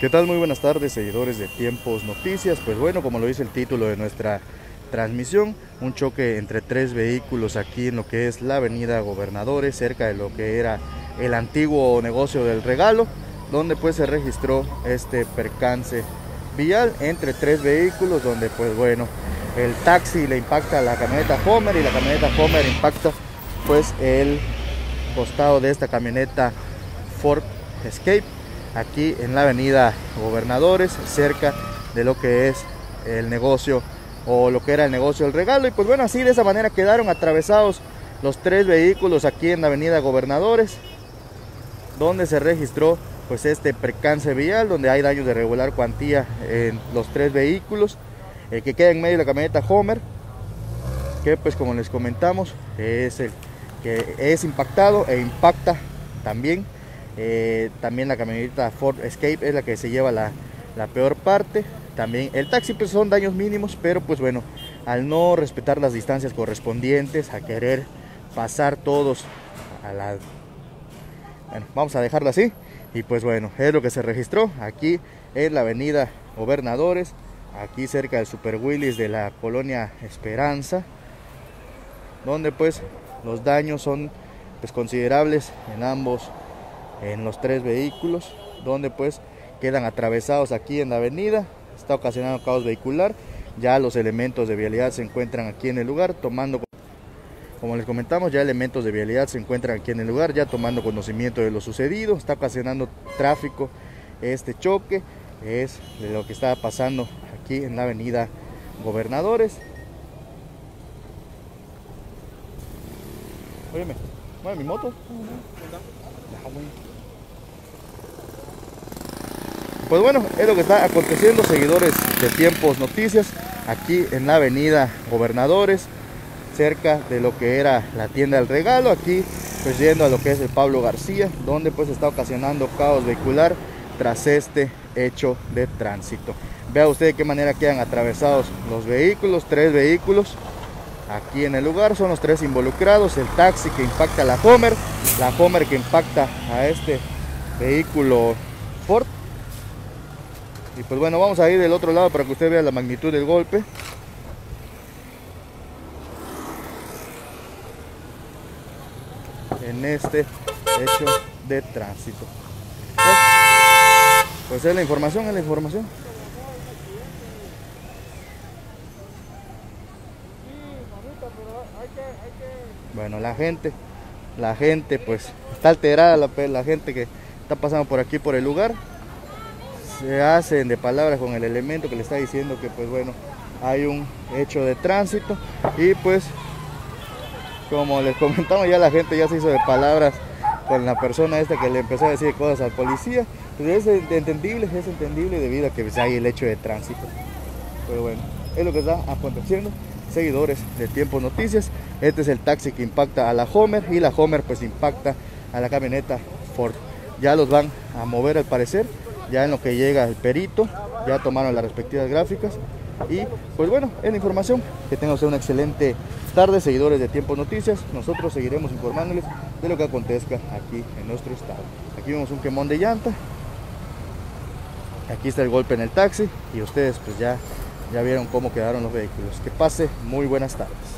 ¿Qué tal? Muy buenas tardes, seguidores de Tiempos Noticias. Pues bueno, como lo dice el título de nuestra transmisión, un choque entre tres vehículos aquí en lo que es la Avenida Gobernadores, cerca de lo que era el antiguo negocio del regalo, donde pues se registró este percance vial entre tres vehículos, donde pues bueno, el taxi le impacta a la camioneta Homer y la camioneta Homer impacta pues el costado de esta camioneta Ford Escape, aquí en la avenida Gobernadores, cerca de lo que es el negocio o lo que era el negocio del regalo. Y pues bueno, así de esa manera quedaron atravesados los tres vehículos aquí en la avenida Gobernadores, donde se registró pues este percance vial, donde hay daños de regular cuantía en los tres vehículos. El que queda en medio de la camioneta Homer, que pues como les comentamos es el que es impactado e impacta también. También la camioneta Ford Escape es la que se lleva la peor parte. También el taxi, pues son daños mínimos, pero pues bueno, al no respetar las distancias correspondientes, a querer pasar todos a la... Bueno, vamos a dejarlo así. Y pues bueno, es lo que se registró aquí en la avenida Gobernadores, aquí cerca del Super Willis de la colonia Esperanza, donde pues los daños son pues considerables en los tres vehículos, donde pues quedan atravesados aquí en la avenida. Está ocasionando caos vehicular. Ya los elementos de vialidad se encuentran aquí en el lugar, ya tomando conocimiento de lo sucedido. Está ocasionando tráfico este choque, es de lo que está pasando aquí en la avenida Gobernadores. Óyeme, mueve mi moto. Pues bueno, es lo que está aconteciendo, seguidores de Tiempos Noticias, aquí en la avenida Gobernadores, cerca de lo que era la tienda del regalo, aquí pues yendo a lo que es el Pablo García, donde pues está ocasionando caos vehicular tras este hecho de tránsito. Vea usted de qué manera quedan atravesados los vehículos, tres vehículos aquí en el lugar. Son los tres involucrados: el taxi que impacta a la Homer que impacta a este vehículo Ford. Y pues bueno, vamos a ir del otro lado para que usted vea la magnitud del golpe. En este hecho de tránsito, pues es la información, Bueno, la gente pues está alterada, la gente que está pasando por aquí, por el lugar, se hacen de palabras con el elemento que le está diciendo que pues bueno, hay un hecho de tránsito. Y pues como les comentamos, ya la gente ya se hizo de palabras con la persona esta que le empezó a decir cosas al policía. Pues es entendible debido a que pues hay el hecho de tránsito. Pero bueno, es lo que está aconteciendo, seguidores de Tiempos Noticias. Este es el taxi que impacta a la Homer y la Homer pues impacta a la camioneta Ford. Ya los van a mover al parecer, ya en lo que llega el perito, ya tomaron las respectivas gráficas. Y pues bueno, es la información. Que tengan una excelente tarde, seguidores de Tiempos Noticias. Nosotros seguiremos informándoles de lo que acontezca aquí en nuestro estado. Aquí vemos un quemón de llanta, aquí está el golpe en el taxi y ustedes pues ya vieron cómo quedaron los vehículos. Que pase muy buenas tardes.